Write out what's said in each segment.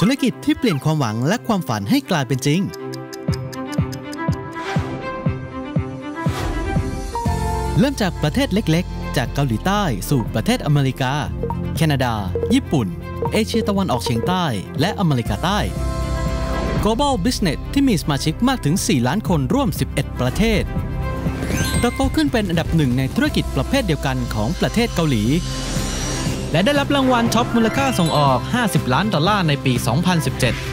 ธุรกิจที่เปลี่ยนความหวังและความฝันให้กลายเป็นจริงเริ่มจากประเทศเล็กๆจากเกาหลีใต้สู่ประเทศอเมริกาแคนาดาญี่ปุ่นเอเชียตะวันออกเฉียงใต้และอเมริกาใต้ Global Business ที่มีสมาชิกมากถึง4ล้านคนร่วม11ประเทศเติบโตขึ้นเป็นอันดับหนึ่งในธุรกิจประเภทเดียวกันของประเทศเกาหลีและได้รับรางวัลท็อปมูลค่าส่งออก$50 ล้านในปี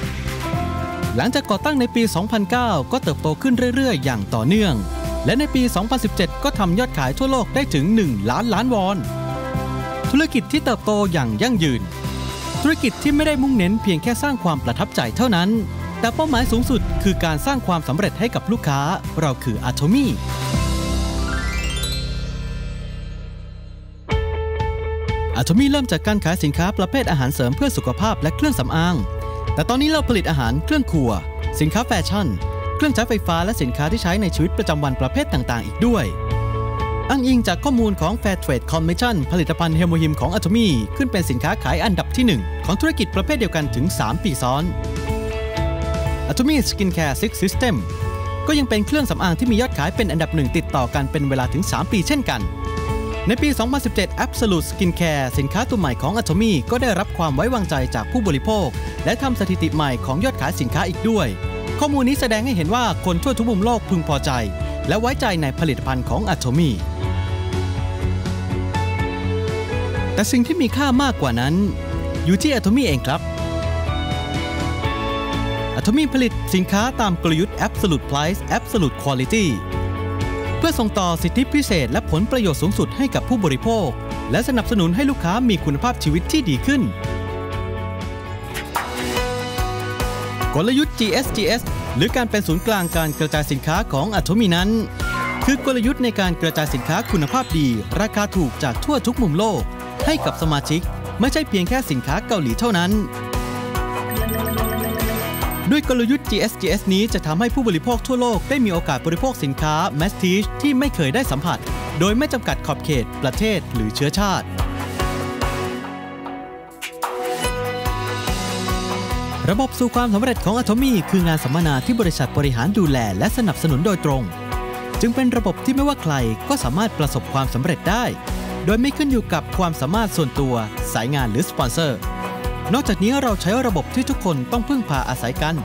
2017 หลังจากก่อตั้งในปี 2009 ก็เติบโตขึ้นเรื่อยๆอย่างต่อเนื่องและในปี 2017 ก็ทำยอดขายทั่วโลกได้ถึง$1 ล้านธุรกิจที่เติบโตอย่างยั่งยืนธุรกิจที่ไม่ได้มุ่งเน้นเพียงแค่สร้างความประทับใจเท่านั้นแต่เป้าหมายสูงสุดคือการสร้างความสำเร็จให้กับลูกค้าเราคืออาโทมี่อาโทมี่เริ่มจากการขายสินค้าประเภทอาหารเสริมเพื่อสุขภาพและเครื่องสำอางแต่ตอนนี้เราผลิตอาหารเครื่องครัวสินค้าแฟชั่นเครื่องใช้ไฟฟ้าและสินค้าที่ใช้ในชีวิตประจำวันประเภทต่างๆอีกด้วยอ้างอิงจากข้อมูลของ Fair Trade Commission ผลิตภัณฑ์เฮโมฮิมของอาโทมี่ขึ้นเป็นสินค้าขายอันดับที่1ของธุรกิจประเภทเดียวกันถึง3ปีซ้อน Absolute Skincare 6 System ก็ยังเป็นเครื่องสำอางที่มียอดขายเป็นอันดับ1ติดต่อกันเป็นเวลาถึง3ปีเช่นกันในปี 2017 Absolute Skincare สินค้าตัวใหม่ของอาโทมี่ก็ได้รับความไว้วางใจจากผู้บริโภคและทำสถิติใหม่ของยอดขายสินค้าอีกด้วยข้อมูลนี้แสดงให้เห็นว่าคนทั่วทุกมุมโลกพึงพอใจและไว้ใจในผลิตภัณฑ์ของอาโทมี่แต่สิ่งที่มีค่ามากกว่านั้นอยู่ที่อาโทมี่เองครับอาโทมี่ผลิตสินค้าตามกลยุทธ์ Absolute Price Absolute Quality เพื่อส่งต่อสิทธิพิเศษและผลประโยชน์สูงสุดให้กับผู้บริโภคและสนับสนุนให้ลูกค้ามีคุณภาพชีวิตที่ดีขึ้นกลยุทธ์ GSGS หรือการเป็นศูนย์กลางการกระจายสินค้าของอาโทมี่นั้นคือกลยุทธ์ในการกระจายสินค้าคุณภาพดีราคาถูกจากทั่วทุกมุมโลกให้กับสมาชิกไม่ใช่เพียงแค่สินค้าเกาหลีเท่านั้นด้วยกลยุทธ์ GSGS นี้จะทำให้ผู้บริโภคทั่วโลกได้มีโอกาสบริโภคสินค้า Masstige ที่ไม่เคยได้สัมผัสโดยไม่จำกัดขอบเขตประเทศหรือเชื้อชาติระบบสู่ความสำเร็จของอาโทมี่คืองานสัมมนาที่บริษัทบริหารดูแลและสนับสนุนโดยตรงจึงเป็นระบบที่ไม่ว่าใครก็สามารถประสบความสำเร็จได้โดยไม่ขึ้นอยู่กับความสามารถส่วนตัวสายงานหรือสปอนเซอร์นอกจากนี้เราใช้ระบบที่ทุกคนต้องพึ่งพาอาศัยกัน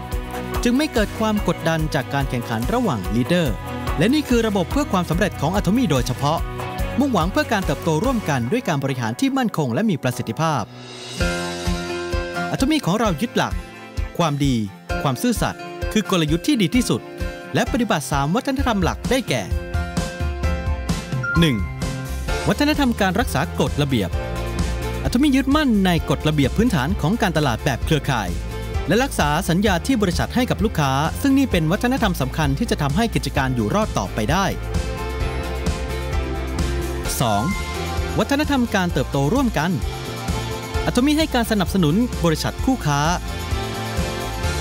จึงไม่เกิดความกดดันจากการแข่งขันระหว่างลีดเดอร์และนี่คือระบบเพื่อความสำเร็จของอาโทมี่โดยเฉพาะมุ่งหวังเพื่อการเติบโตร่วมกันด้วยการบริหารที่มั่นคงและมีประสิทธิภาพอาโทมี่ของเรายึดหลักความดีความซื่อสัตย์คือกลยุทธ์ที่ดีที่สุดและปฏิบัติ3วัฒนธรรมหลักได้แก่ 1. วัฒนธรรมการรักษากฎระเบียบอาโทมี่ยึดมั่นในกฎระเบียบพื้นฐานของการตลาดแบบเครือข่ายและรักษาสัญญาที่บริษัทให้กับลูกค้าซึ่งนี่เป็นวัฒนธรรมสำคัญที่จะทำให้กิจการอยู่รอดต่อไปได้ 2. วัฒนธรรมการเติบโตร่วมกันอาโทมี่ให้การสนับสนุนบริษัทคู่ค้า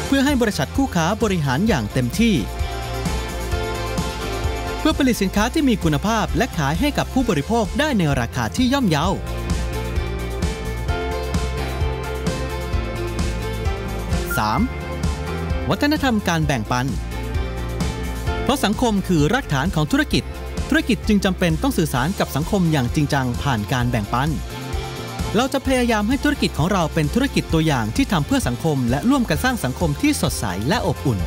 เพื่อให้บริษัทคู่ค้าบริหารอย่างเต็มที่เพื่อผลิตสินค้าที่มีคุณภาพและขายให้กับผู้บริโภคได้ในราคาที่ย่อมเยาว์ 3. วัฒนธรรมการแบ่งปันเพราะสังคมคือรากฐานของธุรกิจจึงจำเป็นต้องสื่อสารกับสังคมอย่างจริงจังผ่านการแบ่งปันเราจะพยายามให้ธุรกิจของเราเป็นธุรกิจตัวอย่างที่ทำเพื่อสังคมและร่วมกันสร้างสังคมที่สดใสและอบอุ่น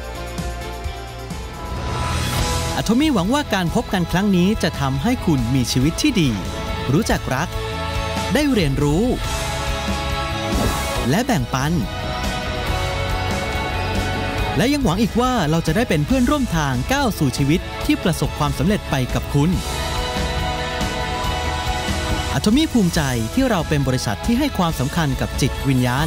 อาโทมี่หวังว่าการพบกันครั้งนี้จะทำให้คุณมีชีวิตที่ดีรู้จักรักได้เรียนรู้และแบ่งปันและยังหวังอีกว่าเราจะได้เป็นเพื่อนร่วมทางก้าวสู่ชีวิตที่ประสบความสำเร็จไปกับคุณอาโทมี่ภูมิใจที่เราเป็นบริษัทที่ให้ความสำคัญกับจิตวิญญาณ